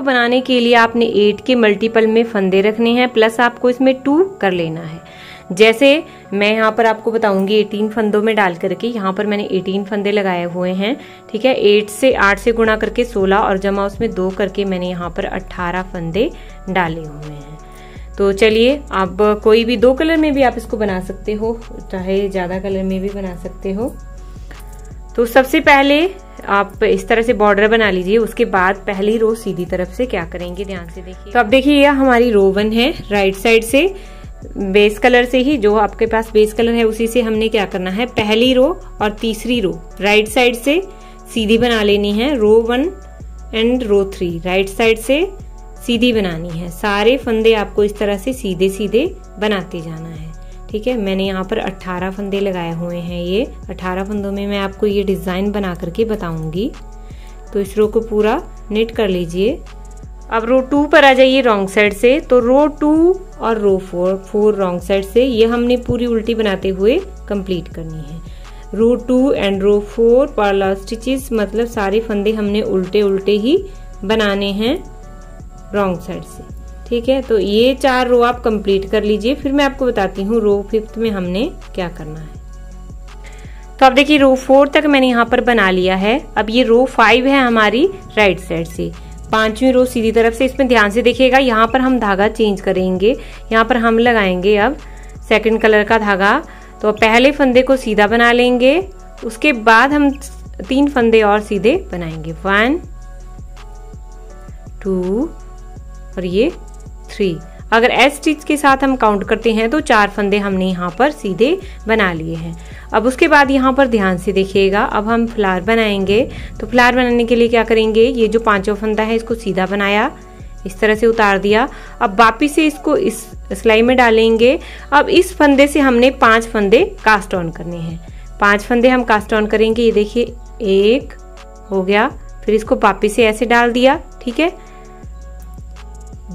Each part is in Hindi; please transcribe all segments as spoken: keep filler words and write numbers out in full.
इसको बनाने के लिए आपने एट के मल्टीपल में फंदे रखने हैं, प्लस आपको इसमें टू कर लेना है। जैसे मैं यहाँ पर आपको बताऊंगी अठारह फंदों में डाल करके, यहाँ पर मैंने अठारह फंदे लगाए हुए हैं, ठीक है। आठ से आठ से गुणा करके सोलह और जमा उसमें दो करके मैंने यहाँ पर अठारह फंदे डाले हुए हैं। तो चलिए, आप कोई भी दो कलर में भी आप इसको बना सकते हो, चाहे ज़्यादा कलर में भी बना सकते हो। तो सबसे पहले आप इस तरह से बॉर्डर बना लीजिए। उसके बाद पहली रो सीधी तरफ से क्या करेंगे, ध्यान से देखिए। तो आप देखिए, यह हमारी रो वन है। राइट साइड से बेस कलर से ही, जो आपके पास बेस कलर है उसी से हमने क्या करना है, पहली रो और तीसरी रो राइट साइड से सीधी बना लेनी है। Row one and row three right side से सीधी बनानी है। सारे फंदे आपको इस तरह से सीधे सीधे बनाते जाना है, ठीक है। मैंने यहाँ पर अठारह फंदे लगाए हुए हैं। ये अठारह फंदों में मैं आपको ये डिज़ाइन बना करके बताऊंगी। तो इस रो को पूरा नेट कर लीजिए। अब रो टू पर आ जाइए रॉन्ग साइड से। तो रो टू और row four four wrong side से, ये हमने पूरी उल्टी बनाते हुए कंप्लीट करनी है। Row two and row four parallel stitches, मतलब सारे फंदे हमने उल्टे उल्टे ही बनाने हैं रॉन्ग साइड से, ठीक है। तो ये चार रो आप कंप्लीट कर लीजिए, फिर मैं आपको बताती हूँ रो फिफ्थ में हमने क्या करना है। तो आप देखिए, रो फोर तक मैंने यहाँ पर बना लिया है। अब ये रो फाइव है हमारी राइट साइड से, पांचवी रो सीधी तरफ से। इसमें ध्यान से देखिएगा, यहाँ पर हम धागा चेंज करेंगे। यहाँ पर हम लगाएंगे अब सेकंड कलर का धागा। तो पहले फंदे को सीधा बना लेंगे, उसके बाद हम तीन फंदे और सीधे बनाएंगे, वन टू और ये थ्री। अगर एस स्टिच के साथ हम काउंट करते हैं तो चार फंदे हमने यहाँ पर सीधे बना लिए हैं। अब उसके बाद यहाँ पर ध्यान से देखिएगा, अब हम फ्लावर बनाएंगे। तो फ्लावर बनाने के लिए क्या करेंगे, ये जो पांचवा फंदा है इसको सीधा बनाया, इस तरह से उतार दिया। अब वापिस से इसको इस सिलाई में डालेंगे। अब इस फंदे से हमने पांच फंदे कास्ट ऑन करने हैं। पांच फंदे हम कास्ट ऑन करेंगे। ये देखिए, एक हो गया, फिर इसको वापिस से ऐसे डाल दिया, ठीक है।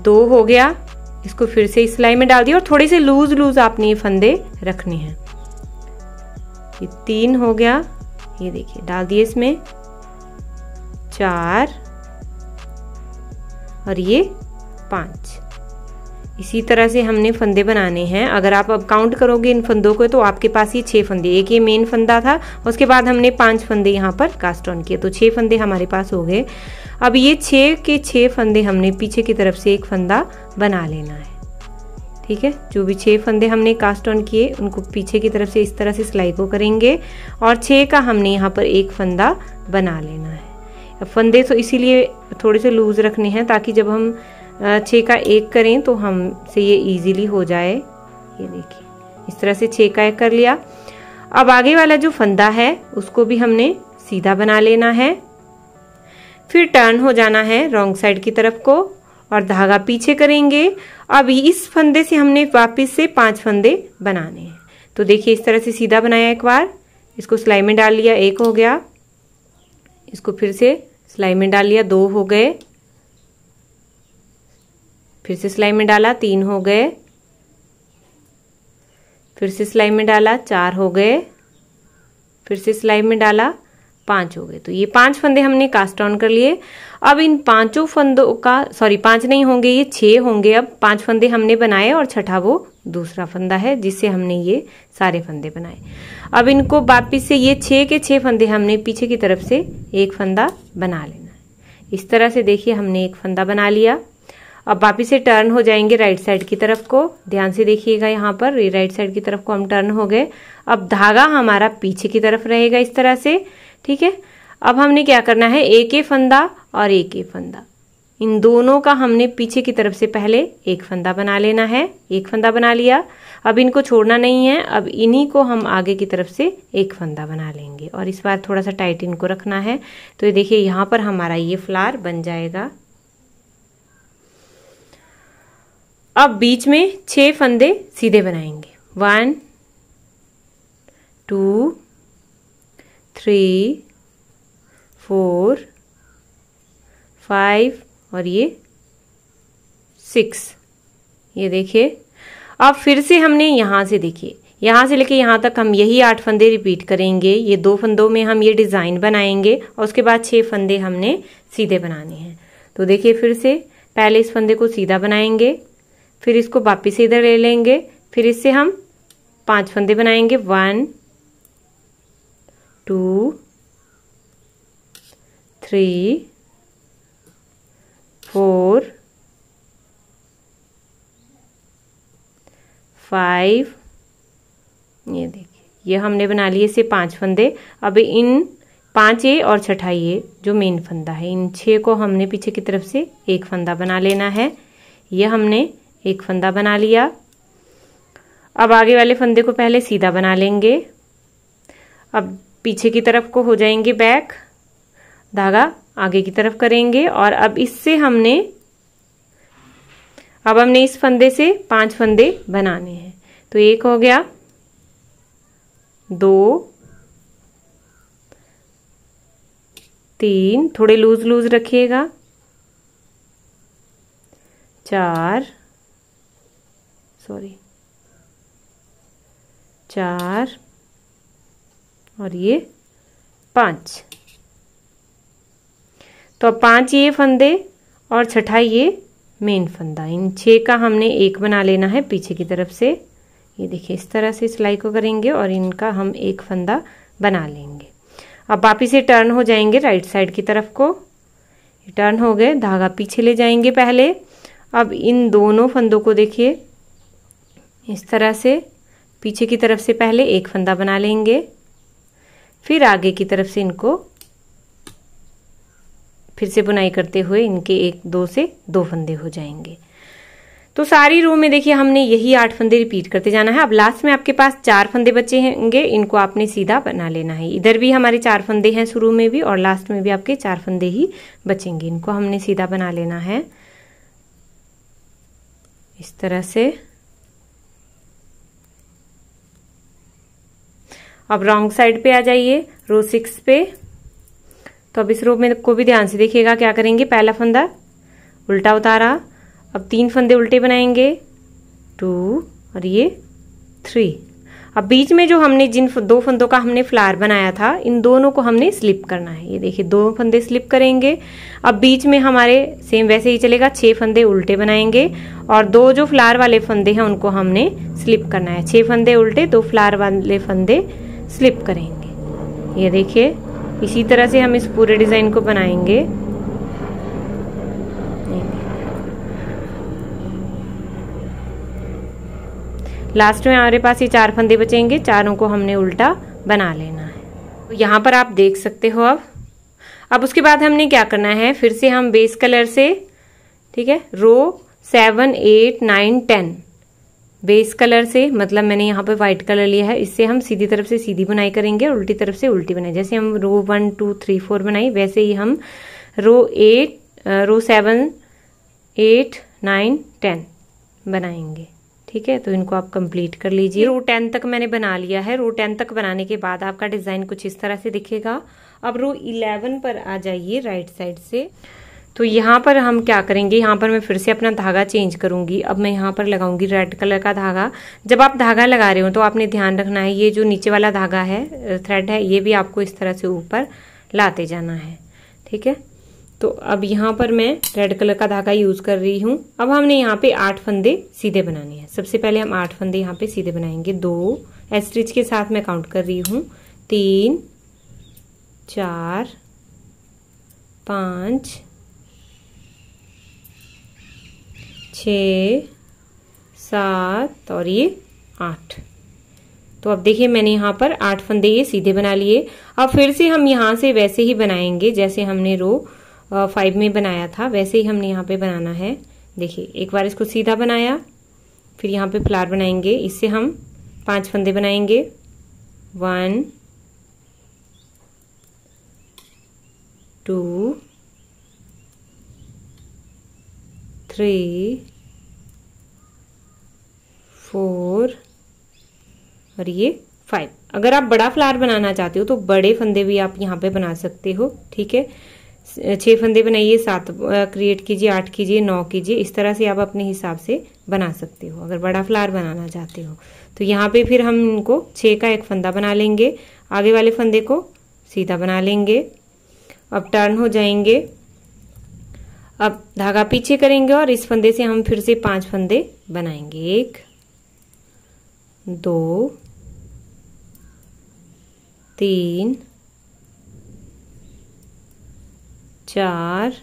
दो हो गया, इसको फिर से इस सिलाई में डाल दिया और थोड़े से लूज लूज आपने ये फंदे रखने हैं। ये तीन हो गया, ये देखिए डाल दिए इसमें, चार और ये पांच। इसी तरह से हमने फंदे बनाने हैं। अगर आप अब काउंट करोगे इन फंदों को तो आपके पास ये छह फंदे, एक ये मेन फंदा था, उसके बाद हमने पांच फंदे यहाँ पर कास्ट ऑन किए, तो छह फंदे हमारे पास हो गए। अब ये छह के छह फंदे हमने पीछे की तरफ से एक फंदा बना लेना है, ठीक है। जो भी छह फंदे हमने कास्ट ऑन किए उनको पीछे की तरफ से इस तरह से सिलाई को करेंगे और छह का हमने यहाँ पर एक फंदा बना लेना है। फंदे तो इसीलिए थोड़े से लूज रखने हैं ताकि जब हम छः का एक करें तो हमसे ये इजीली हो जाए। ये देखिए, इस तरह से छः का एक कर लिया। अब आगे वाला जो फंदा है उसको भी हमने सीधा बना लेना है, फिर टर्न हो जाना है रॉन्ग साइड की तरफ को और धागा पीछे करेंगे। अब इस फंदे से हमने वापस से पांच फंदे बनाने हैं। तो देखिए, इस तरह से सीधा बनाया एक बार, इसको सिलाई में डाल लिया, एक हो गया, इसको फिर से सिलाई में डाल लिया, दो हो गए, फिर से सिलाई में डाला, तीन हो गए, फिर से सिलाई में डाला, चार हो गए, फिर से सिलाई में डाला, पांच हो गए। तो ये पांच फंदे हमने कास्ट ऑन कर लिए। अब इन पांचों फंदों का, सॉरी पांच नहीं होंगे, ये छह होंगे। अब पांच फंदे हमने बनाए और छठा वो दूसरा फंदा है जिससे हमने ये सारे फंदे बनाए। अब इनको वापिस से ये छह के छह फंदे हमने पीछे की तरफ से एक फंदा बना लेना है। इस तरह से देखिए, हमने एक फंदा बना लिया। अब वापिस से टर्न हो जाएंगे राइट साइड की तरफ को। ध्यान से देखिएगा, यहाँ पर राइट साइड की तरफ को हम टर्न हो गए। अब धागा हमारा पीछे की तरफ रहेगा इस तरह से, ठीक है। अब हमने क्या करना है, एक ए फंदा और एक ए फंदा, इन दोनों का हमने पीछे की तरफ से पहले एक फंदा बना लेना है। एक फंदा बना लिया, अब इनको छोड़ना नहीं है। अब इन्हीं को हम आगे की तरफ से एक फंदा बना लेंगे और इस बार थोड़ा सा टाइट इनको रखना है। तो ये देखिए, यहाँ पर हमारा ये फ्लावर बन जाएगा। अब बीच में छह फंदे सीधे बनाएंगे, one two three four five और ये सिक्स, ये देखिए। अब फिर से हमने यहाँ से देखिए, यहाँ से लेके यहाँ तक हम यही आठ फंदे रिपीट करेंगे। ये दो फंदों में हम ये डिज़ाइन बनाएंगे और उसके बाद छह फंदे हमने सीधे बनाने हैं। तो देखिए फिर से पहले इस फंदे को सीधा बनाएंगे, फिर इसको वापिस इधर ले लेंगे, फिर इससे हम पांच फंदे बनाएंगे, one two three four five. ये देखिए ये हमने बना लिए से पांच फंदे। अब इन पांच ए और छठा ये जो मेन फंदा है, इन छः को हमने पीछे की तरफ से एक फंदा बना लेना है। यह हमने एक फंदा बना लिया। अब आगे वाले फंदे को पहले सीधा बना लेंगे। अब पीछे की तरफ को हो जाएंगे बैक, धागा आगे की तरफ करेंगे और अब इससे हमने अब हमने इस फंदे से पांच फंदे बनाने हैं। तो एक हो गया, दो, तीन, थोड़े लूज लूज रखिएगा, चार सॉरी चार और ये पांच। तो पांच ये फंदे और छठा ये मेन फंदा, इन छः का हमने एक बना लेना है पीछे की तरफ से। ये देखिए इस तरह से सिलाई को करेंगे और इनका हम एक फंदा बना लेंगे। अब वापिस से टर्न हो जाएंगे राइट साइड की तरफ को, टर्न हो गए, धागा पीछे ले जाएंगे पहले। अब इन दोनों फंदों को देखिए इस तरह से पीछे की तरफ से पहले एक फंदा बना लेंगे, फिर आगे की तरफ से इनको फिर से बुनाई करते हुए इनके एक दो से दो फंदे हो जाएंगे। तो सारी रो में देखिए हमने यही आठ फंदे रिपीट करते जाना है। अब लास्ट में आपके पास चार फंदे बचे होंगे, इनको आपने सीधा बना लेना है। इधर भी हमारे चार फंदे हैं, शुरू में भी और लास्ट में भी आपके चार फंदे ही बचेंगे, इनको हमने सीधा बना लेना है इस तरह से। अब रॉन्ग साइड पे आ जाइए, रो सिक्स पे। तो अब इस रो में को भी ध्यान से देखिएगा, क्या करेंगे, पहला फंदा उल्टा उतारा, अब तीन फंदे उल्टे बनाएंगे, टू और ये थ्री। अब बीच में जो हमने जिन दो फंदों का हमने फ्लावर बनाया था, इन दोनों को हमने स्लिप करना है। ये देखिए दो फंदे स्लिप करेंगे। अब बीच में हमारे सेम वैसे ही चलेगा, छः फंदे उल्टे बनाएंगे और दो जो फ्लावर वाले फंदे हैं उनको हमने स्लिप करना है। छः फंदे उल्टे, दो फ्लावर वाले फंदे स्लिप करेंगे। ये देखिए इसी तरह से हम इस पूरे डिजाइन को बनाएंगे। लास्ट में हमारे पास ये चार फंदे बचेंगे, चारों को हमने उल्टा बना लेना है। तो यहाँ पर आप देख सकते हो। अब अब उसके बाद हमने क्या करना है, फिर से हम बेस कलर से, ठीक है, row seven eight nine ten base colour से, मतलब मैंने यहाँ पे वाइट कलर लिया है, इससे हम सीधी तरफ से सीधी बुनाई करेंगे और उल्टी तरफ से उल्टी बनाई। जैसे हम row one two three four बनाई, वैसे ही हम row eight row seven eight nine ten बनाएंगे। ठीक है, तो इनको आप कंप्लीट कर लीजिए। रो टेन तक मैंने बना लिया है। रो टेन तक बनाने के बाद आपका डिज़ाइन कुछ इस तरह से दिखेगा। अब रो इलेवन पर आ जाइए राइट साइड से। तो यहाँ पर हम क्या करेंगे, यहाँ पर मैं फिर से अपना धागा चेंज करूँगी। अब मैं यहाँ पर लगाऊंगी रेड कलर का धागा। जब आप धागा लगा रहे हो तो आपने ध्यान रखना है, ये जो नीचे वाला धागा है, थ्रेड है, ये भी आपको इस तरह से ऊपर लाते जाना है। ठीक है, तो अब यहाँ पर मैं रेड कलर का धागा यूज़ कर रही हूँ। अब हमने यहाँ पे आठ फंदे सीधे बनाने हैं। सबसे पहले हम आठ फंदे यहाँ पे सीधे बनाएंगे, दो एस्ट्रिच के साथ मैं काउंट कर रही हूँ, तीन चार पाँच छ सात और ये आठ। तो अब देखिए मैंने यहाँ पर आठ फंदे ये सीधे बना लिए। अब फिर से हम यहाँ से वैसे ही बनाएंगे जैसे हमने रो फाइव में बनाया था, वैसे ही हमने यहाँ पे बनाना है। देखिए एक बार इसको सीधा बनाया, फिर यहाँ पे फ्लावर बनाएंगे, इससे हम पांच फंदे बनाएंगे, वन टू थ्री फोर और ये फाइव। अगर आप बड़ा फ्लावर बनाना चाहते हो तो बड़े फंदे भी आप यहाँ पे बना सकते हो। ठीक है, छः फंदे बनाइए, सात क्रिएट कीजिए, आठ कीजिए, नौ कीजिए, इस तरह से आप अपने हिसाब से बना सकते हो अगर बड़ा फ्लावर बनाना चाहते हो। तो यहाँ पे फिर हम इनको छः का एक फंदा बना लेंगे, आगे वाले फंदे को सीधा बना लेंगे। अब टर्न हो जाएंगे। अब धागा पीछे करेंगे और इस फंदे से हम फिर से पांच फंदे बनाएंगे। एक, दो, तीन, चार,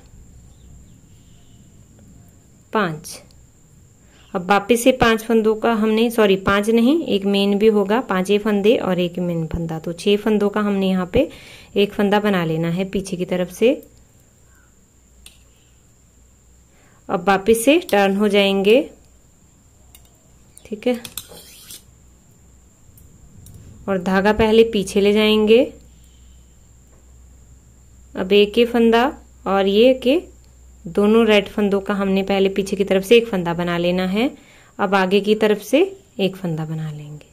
पांच। अब वापस से पांच फंदों का हमने सॉरी पांच नहीं एक मेन भी होगा, पांच ए फंदे और एक मेन फंदा, तो छह फंदों का हमने यहाँ पे एक फंदा बना लेना है पीछे की तरफ से। अब वापस से टर्न हो जाएंगे, ठीक है, और धागा पहले पीछे ले जाएंगे। अब एक ही फंदा और ये के दोनों रेड फंदों का हमने पहले पीछे की तरफ से एक फंदा बना लेना है। अब आगे की तरफ से एक फंदा बना लेंगे।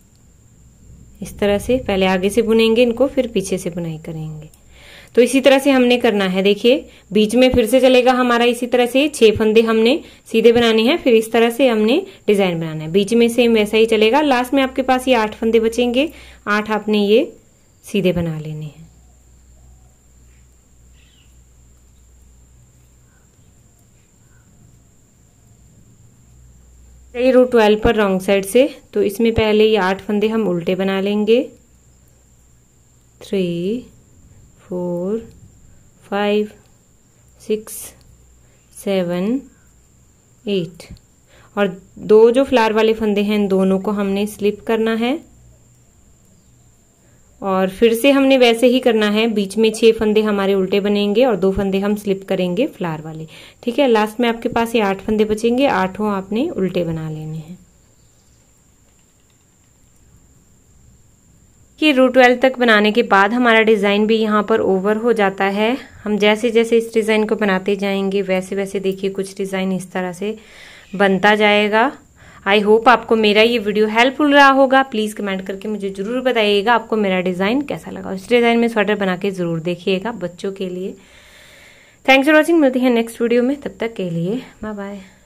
इस तरह से पहले आगे से बुनेंगे इनको, फिर पीछे से बुनाई करेंगे। तो इसी तरह से हमने करना है। देखिए बीच में फिर से चलेगा हमारा, इसी तरह से छह फंदे हमने सीधे बनाने हैं, फिर इस तरह से हमने डिजाइन बनाना है। बीच में सेम वैसा ही चलेगा। लास्ट में आपके पास ये आठ फंदे बचेंगे, आठ आपने ये सीधे बना लेने हैं। रो ट्वेल्व पर रॉन्ग साइड से, तो इसमें पहले ये आठ फंदे हम उल्टे बना लेंगे। Three, four, five, six, seven, eight, और दो जो फ्लावर वाले फंदे हैं इन दोनों को हमने स्लिप करना है। और फिर से हमने वैसे ही करना है, बीच में छह फंदे हमारे उल्टे बनेंगे और दो फंदे हम स्लिप करेंगे फ्लावर वाले, ठीक है। लास्ट में आपके पास ये आठ फंदे बचेंगे, आठों आपने उल्टे बना लेने हैं। ये रो ट्वेल्व तक बनाने के बाद हमारा डिज़ाइन भी यहाँ पर ओवर हो जाता है। हम जैसे जैसे इस डिज़ाइन को बनाते जाएंगे वैसे वैसे देखिए कुछ डिज़ाइन इस तरह से बनता जाएगा। आई होप आपको मेरा ये वीडियो हेल्पफुल रहा होगा। प्लीज़ कमेंट करके मुझे ज़रूर बताइएगा आपको मेरा डिज़ाइन कैसा लगा। इस डिज़ाइन में स्वेटर बना के ज़रूर देखिएगा बच्चों के लिए। थैंक्स फॉर वॉचिंग, मिलती है नेक्स्ट वीडियो में, तब तक के लिए बाय बाय।